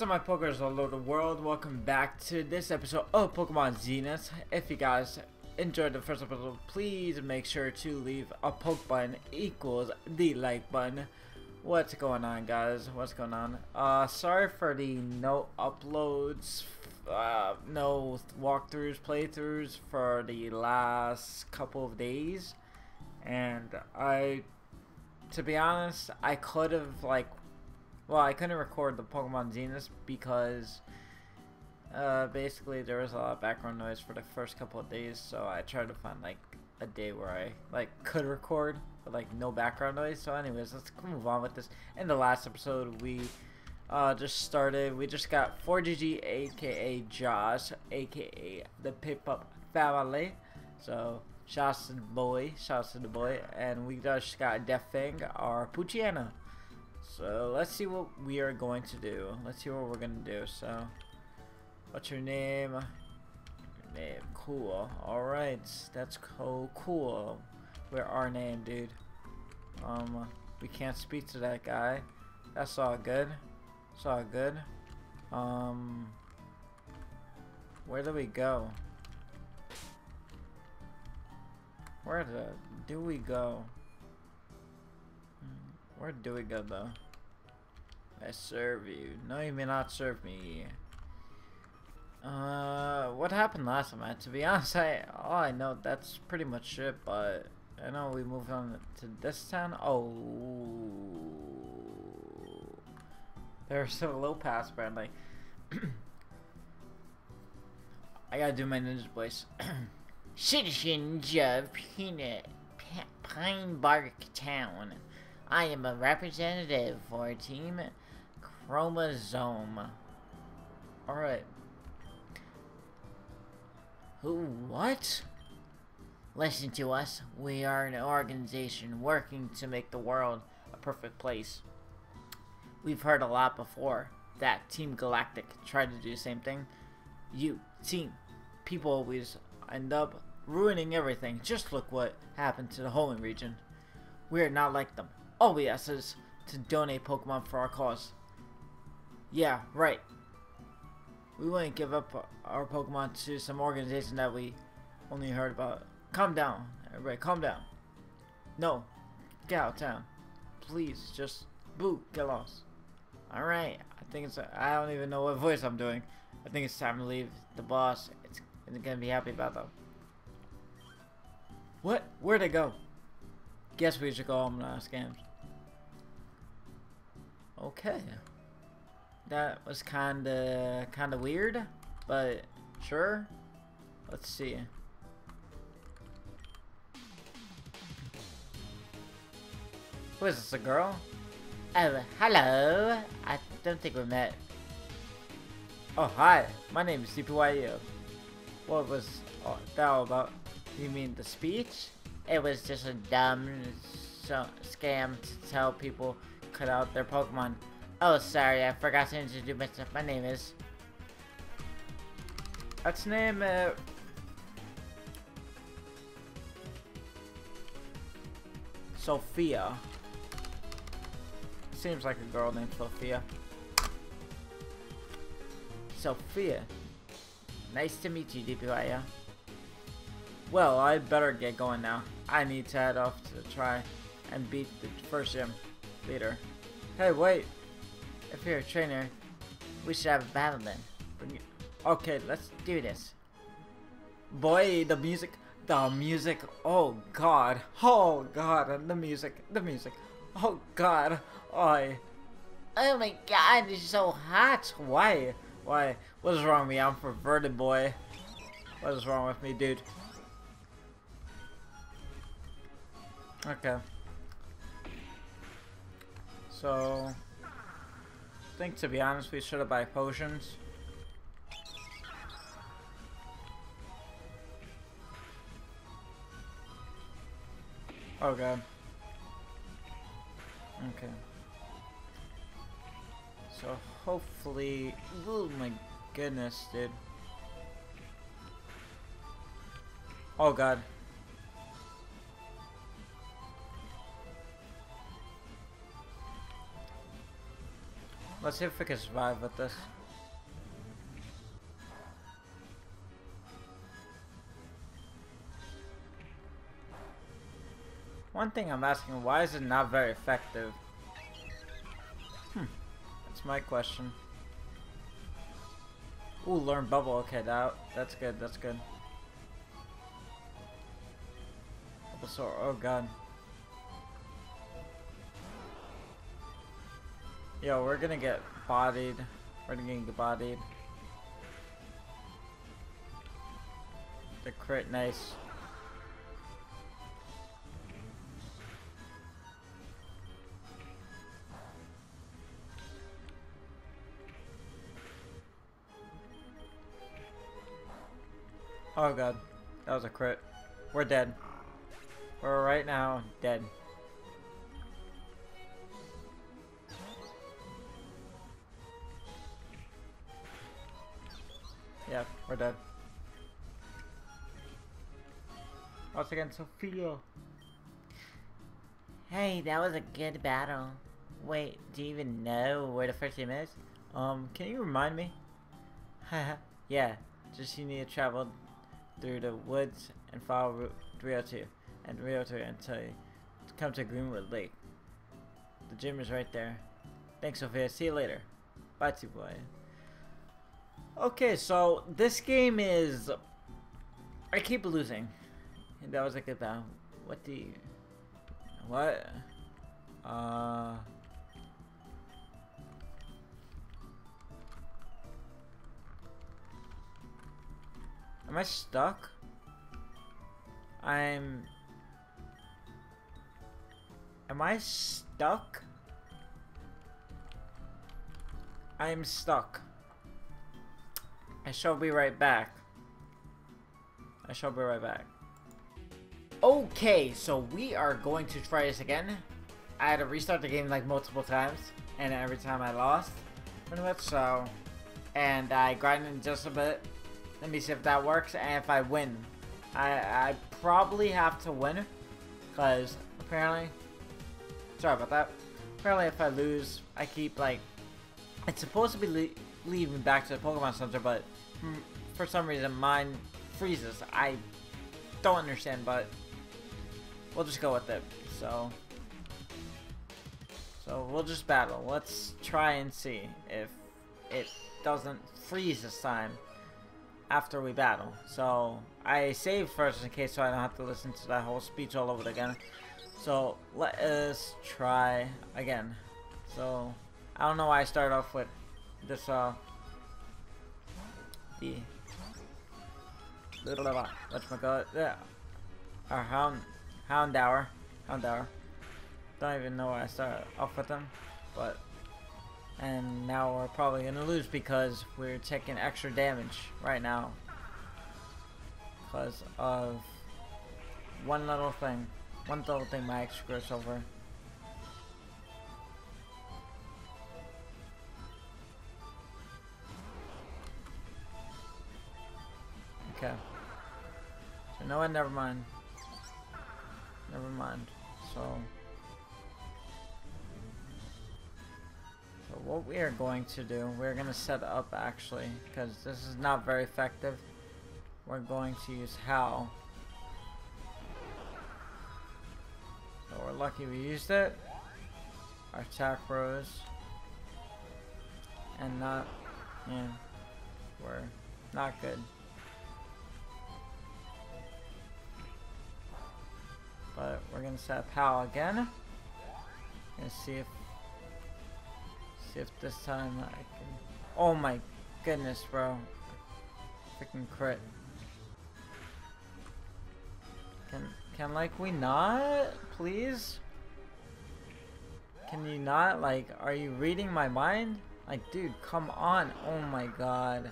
What's up, my Pokers all over the world? Welcome back to this episode of Pokemon Xenus. If you guys enjoyed the first episode, please make sure to leave a poke button equals the like button. What's going on, guys? What's going on? Sorry for the no uploads, no walkthroughs, playthroughs for the last couple of days. And to be honest, I could have well, I couldn't record the Pokemon Xenus because basically there was a lot of background noise for the first couple of days, so I tried to find a day where I could record but no background noise. So anyways, let's move on with this. In the last episode, we just got 4GG, aka Josh, aka the Pip-Up family. So shouts to the boy, and we just got Defang, our Poochyena. So let's see what we are going to do. Let's see what we're gonna do. So, what's your name? Your name, cool. All right, that's cool. We're our name, dude. We can't speak to that guy. That's all good. It's all good. Where do we go? Where do we go? Where do we go, though? I serve you. No, you may not serve me. What happened last time? To be honest, all I know, that's pretty much it, but I know we moved on to this town. Oh. There's a low pass, apparently. I gotta do my ninja voice. Citizens of Pine Bark Town. I am a representative for Team Chromosome. Alright. Who? What? Listen to us. We are an organization working to make the world a perfect place. We've heard a lot before that Team Galactic tried to do the same thing. You, team, people always end up ruining everything. Just look what happened to the Holon region. We are not like them. All we ask is to donate Pokemon for our cause. Yeah, right. We wouldn't give up our Pokemon to some organization that we only heard about. Calm down, everybody, calm down. No, get out of town. Please, just, boo, get lost. Alright, I think it's, I don't even know what voice I'm doing. I think it's time to leave. The boss isn't gonna be happy about them. What? Where'd they go? Guess we should go home and ask him. Okay, that was kind of weird, but sure. Let's see. Who is this? A girl? Oh, hello. I don't think we met. Oh, hi. My name is DPYEO. What was that all about? You mean the speech? It was just a dumb scam to tell people. Cut out their Pokemon. Oh, sorry, I forgot to introduce myself. My name is. Let's name it. Sophia. Seems like a girl named Sophia. Sophia. Nice to meet you, DPYEO. Well, I better get going now. I need to head off to try and beat the first gym leader. Hey, wait. If you're a trainer, we should have a battle then. Okay, let's do this. Boy, the music. The music. Oh, God. Oh, God. The music. The music. Oh, God. Oh, my God. It's so hot. Why? Why? What is wrong with me? I'm perverted, boy. What is wrong with me, dude? Okay. So, I think, to be honest, we should have bought potions. Oh, God. Okay. So, hopefully... Oh, my goodness, dude. Oh, God. Let's see if we can survive with this. One thing I'm asking, why is it not very effective? That's my question. Ooh, learn bubble. Okay, that's good, that's good. Bulbasaur, oh god. Yo, we're gonna get bodied. We're gonna get bodied. The crit, nice. Oh god, that was a crit. We're dead. We're right now dead. Yeah, we're dead. Once again, Sophia. Hey, that was a good battle. Wait, do you even know where the first team is? Can you remind me? Haha, yeah. Just you need to travel through the woods and follow Route 302 and until you come to Greenwood Lake. The gym is right there. Thanks, Sophia. See you later. Bye, T-Boy. Okay, so this game is... I keep losing. And that was like about... What do you... What? Am I stuck? Am I stuck? I'm stuck. I shall be right back. I shall be right back. Okay, so we are going to try this again. I had to restart the game like multiple times, and every time I lost, pretty much so. And I grinded just a bit. Let me see if that works, and if I win. I probably have to win, because apparently, sorry about that, apparently if I lose, I keep like, it's supposed to be leading back to the Pokemon Center, but for some reason mine freezes. I don't understand, but we'll just go with it. So we'll just battle. Let's try and see if it doesn't freeze this time. After we battle. So I save first in case so I don't have to listen to that whole speech all over again. So let us try again. So I don't know why I started off with this the whatchamacallit, yeah. Our Houndour. Don't even know why I started off with them, but and now we're probably gonna lose because we're taking extra damage right now because of one little thing my ex screws over. Okay, so no one, never mind. So what we are going to do, we're going to set up actually, because this is not very effective. We're going to use Howl. So we're lucky we used it. Our attack rose. And not, yeah, we're not good. But we're going to set up Howl again. And see if this time I can... Oh my goodness, bro. Freaking crit. Can like we not? Please? Can you not? Like, are you reading my mind? Like, dude, come on. Oh my god.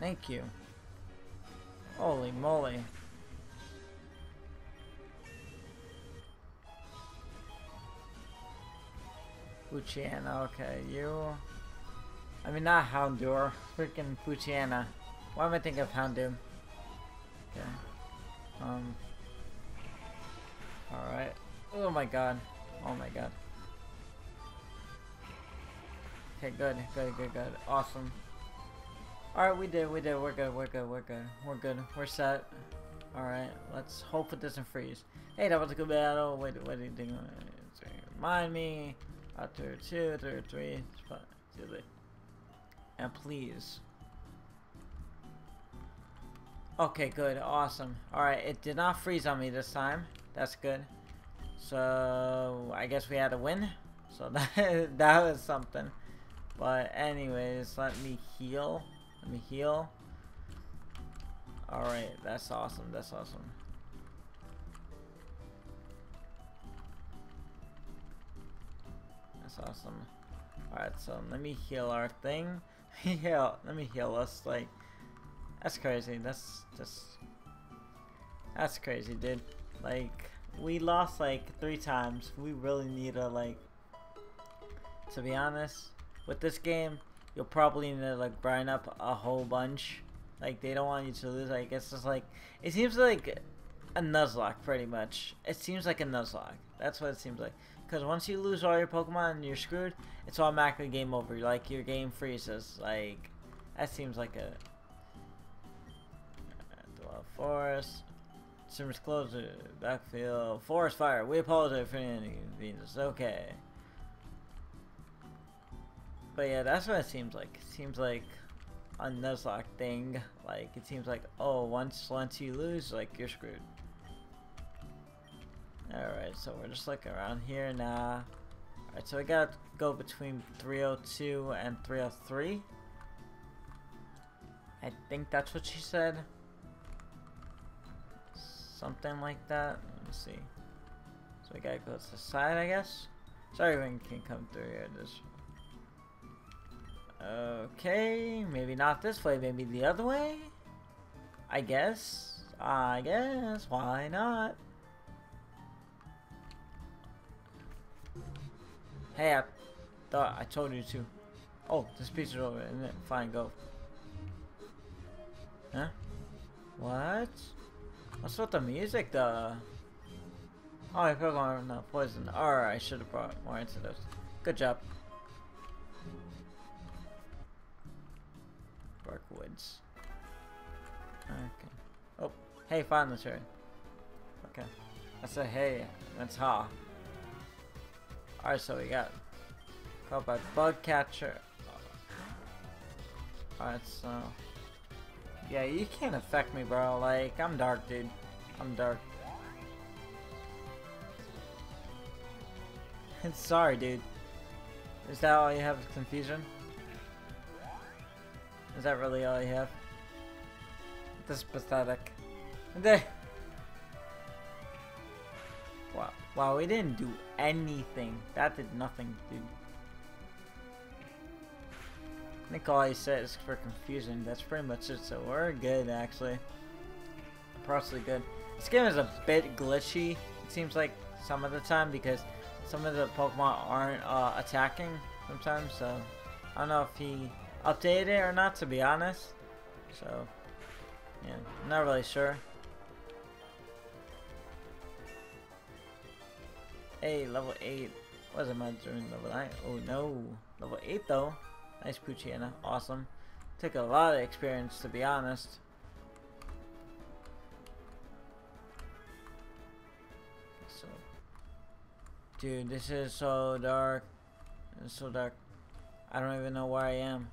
Thank you. Holy moly. Poochyena, okay, you... I mean, not Houndour, freaking Poochyena. Why am I thinking of Houndoom? Okay. Alright. Oh my god. Oh my god. Okay, good, good, good, good. Awesome. Alright, we did. We're good. We're set. Alright, let's hope it doesn't freeze. Hey, that was a good battle. Wait, what do you think? Remind me. After 2, 3, 5, 2, 3. And please. Okay, good. Awesome. Alright, it did not freeze on me this time. That's good. So, I guess we had a win. So, that was something. But anyways, let me heal. Alright, that's awesome. That's awesome. Alright, so let me heal our thing. Let me heal us. Like, that's crazy. That's crazy, dude. Like, we lost like 3 times. We really need to, like, to be honest, with this game, you'll probably need to, like, grind up a whole bunch. Like, they don't want you to lose. Like, it's just like, it seems like a Nuzlocke, pretty much. It seems like a Nuzlocke. That's what it seems like. Because once you lose all your Pokemon and you're screwed, it's automatically game over. Like, your game freezes. Like, that seems like a... The Wild Forest. Consumer's Closer. Backfield. Forest Fire. We apologize for any inconvenience. Okay. But yeah, that's what it seems like. It seems like a Nuzlocke thing. Like, it seems like, oh, once you lose, like, you're screwed. Alright, so we're just like around here now. Alright, so we gotta go between 302 and 303. I think that's what she said. Something like that. Let me see. So we gotta go to the side, I guess. Sorry, we can come through here. Just... Okay, maybe not this way, maybe the other way? I guess, why not? Hey, I thought I told you to. Oh, this piece is over, isn't it? Fine, go. Huh? What? What's with the music, though? Oh, I feel like no poison. Alright, I should have brought more into this. Good job. Woods. Okay. Oh, hey, finally, sure. Okay. I said, hey, that's ha. Alright, so we got caught by bug catcher. Alright, so yeah, you can't affect me, bro. Like, I'm dark, dude. I'm dark. Sorry, dude. Is that all you have is confusion? Is that really all you have? This is pathetic. Wow, we didn't do anything. That did nothing, dude. I think all he said is for confusion. That's pretty much it, so we're good, actually. Probably good. This game is a bit glitchy, it seems like, some of the time, because some of the Pokemon aren't attacking sometimes, so... I don't know if he... updated it or not, to be honest. So, yeah, I'm not really sure. Hey, level 8. Wasn't my during level 9. Oh no, level 8 though. Nice Poochyena, awesome. Took a lot of experience, to be honest. So, dude, this is so dark. It's so dark. I don't even know where I am.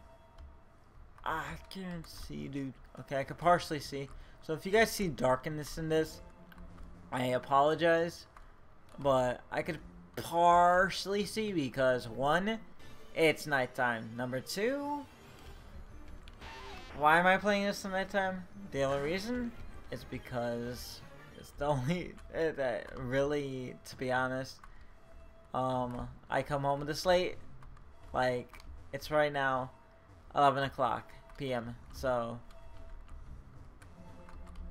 I can't see, dude. Okay, I could partially see. So if you guys see darkness in this, I apologize. But I could partially see because 1, it's nighttime. Number 2, why am I playing this in nighttime? The only reason is because it's the only that really, to be honest, I come home this late. Like, it's right now 11:00 p.m. So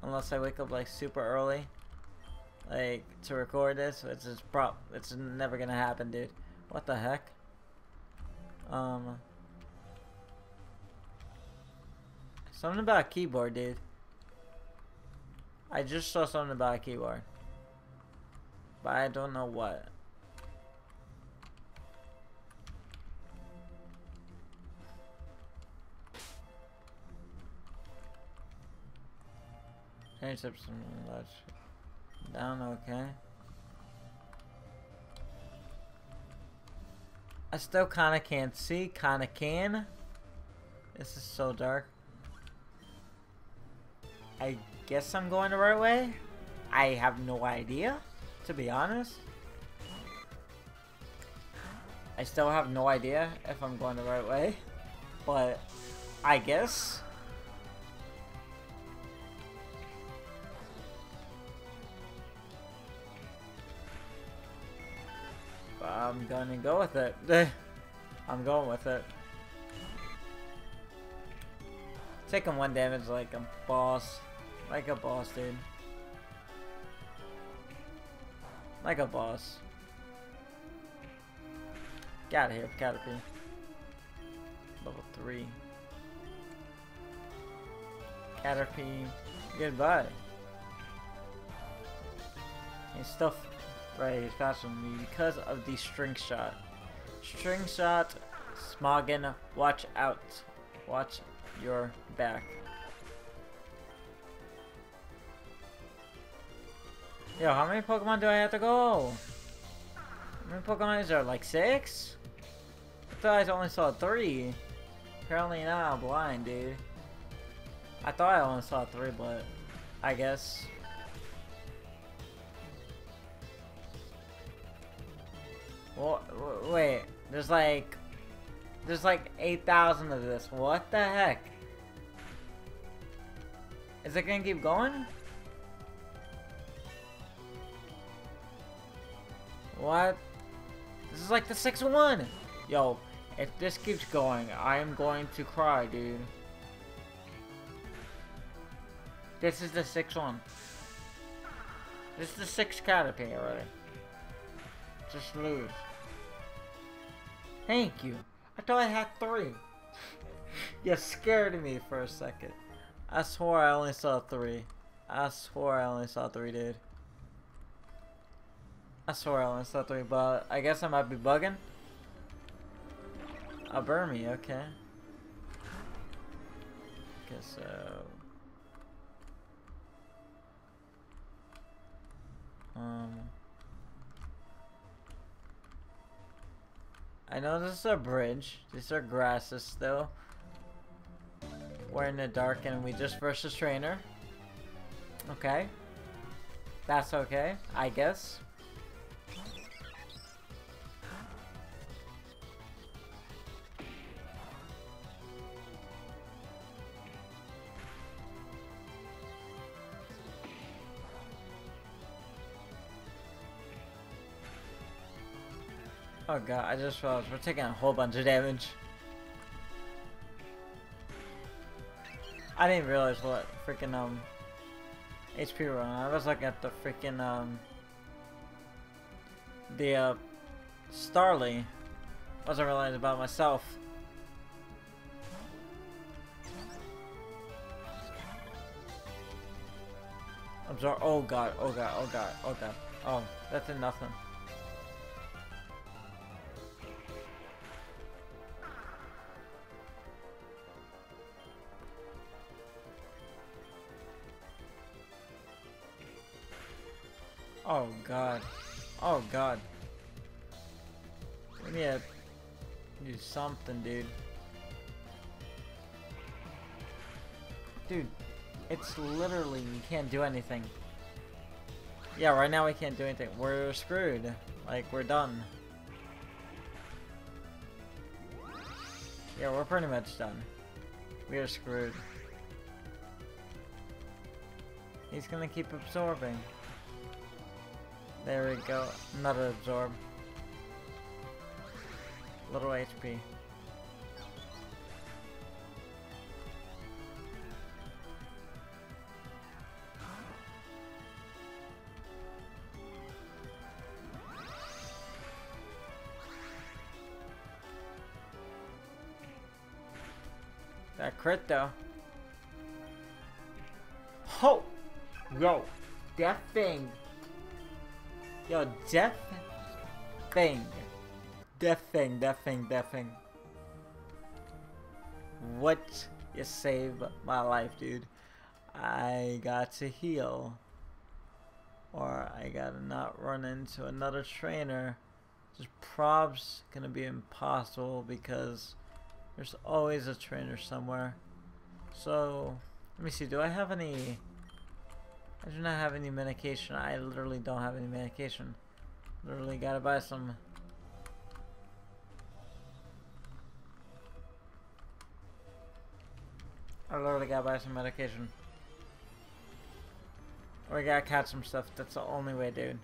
unless I wake up like super early, like to record this, it's never gonna happen, dude. What the heck? Something about a keyboard, dude. I just saw something about a keyboard. But I don't know what. Intercept something large. Down, okay. I still kinda can't see, kinda can. This is so dark. I guess I'm going the right way. I have no idea, to be honest. I still have no idea if I'm going the right way, but I guess. I'm gonna go with it. I'm going with it. Taking one damage like a boss. Like a boss, dude. Like a boss. Get out of here, Caterpie. Level 3. Caterpie. Goodbye. He's still... Right, he's faster than me because of the string shot. String shot, Smoggin, watch out. Watch your back. Yo, how many Pokemon do I have to go? How many Pokemon is there? Like 6? I thought I only saw 3. Apparently not, I'm blind, dude. I thought I only saw 3, but I guess. Well, wait, there's like 8,000 of this. What the heck? Is it gonna keep going? What? This is like the 6th one. Yo, if this keeps going, I am going to cry, dude. This is the 6th one. This is the 6th Caterpie already. Just lose. Thank you. I thought I had 3. You scared me for a second. I swore I only saw 3. I swore I only saw 3, dude. I swore I only saw 3, but I guess I might be bugging. A Burmy, okay. Guess so. I know this is a bridge. These are grasses still. We're in the dark and we just versus trainer. Okay. That's okay, I guess. Oh god, I just realized we're taking a whole bunch of damage. I didn't realize what freaking HP we're on. I was looking at the freaking Starly. Wasn't realizing about myself. Absorb. Oh god, oh god, oh god, oh god. Oh, that did nothing. Oh god. Oh god. We need to do something, dude. Dude, it's literally, we can't do anything. Yeah, right now we can't do anything. We're screwed. Like, we're done. Yeah, we're pretty much done. We are screwed. He's gonna keep absorbing. There we go. Another absorb. Little HP. crit though. Ho! Yo, that thing. Yo, that thing. That thing, that thing, that thing. What? You saved my life, dude. I got to heal. Or I gotta not run into another trainer. Just prob's gonna be impossible because there's always a trainer somewhere. So, let me see, do I have any... I do not have any medication. I literally don't have any medication. Literally gotta buy some. I literally gotta buy some medication. Or I gotta catch some stuff. That's the only way, dude.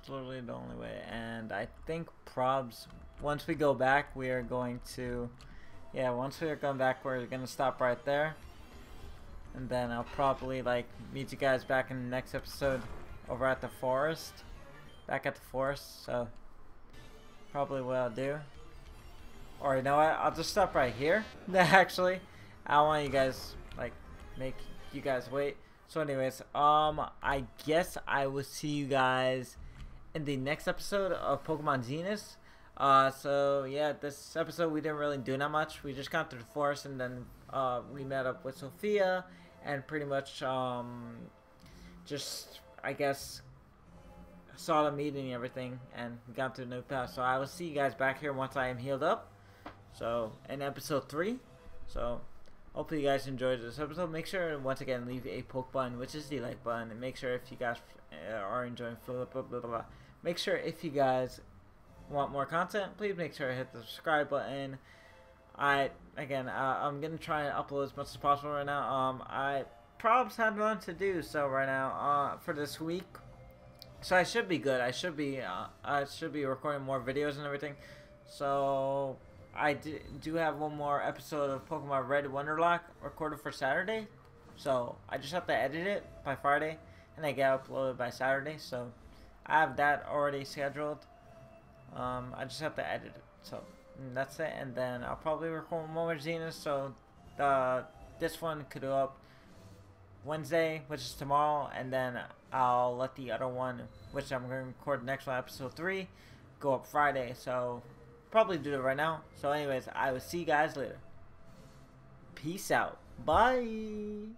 It's literally the only way, and I think probs, once we go back, we are going to, yeah, once we are going back, we're gonna stop right there, and then I'll probably, like, meet you guys back in the next episode over at the forest, back at the forest, so, probably what I'll do, or you know what, I'll just stop right here, actually, I don't want you guys, like, make you guys wait, so anyways, I guess I will see you guys in the next episode of Pokemon Xenus. So yeah, this episode we didn't really do that much. We just got through the forest and then we met up with Sophia and pretty much just I guess saw the meeting and everything and got through the new path. So I will see you guys back here once I am healed up. So in episode 3. So hopefully you guys enjoyed this episode. Make sure once again leave a poke button, which is the like button, and make sure if you guys are enjoying blah blah blah. Make sure if you guys want more content, please make sure to hit the subscribe button. I'm gonna try and upload as much as possible right now. I probably had one to do so right now for this week, so I should be good. I should be recording more videos and everything. So I do have one more episode of Pokemon Red Wonderlocke recorded for Saturday, so I just have to edit it by Friday, and I get uploaded by Saturday, so I have that already scheduled. I just have to edit it, so that's it, and then I'll probably record more Xenus, so this one could go up Wednesday, which is tomorrow, and then I'll let the other one, which I'm going to record next one, episode 3, go up Friday, so... probably do it right now. So anyways, I will see you guys later. Peace out. Bye.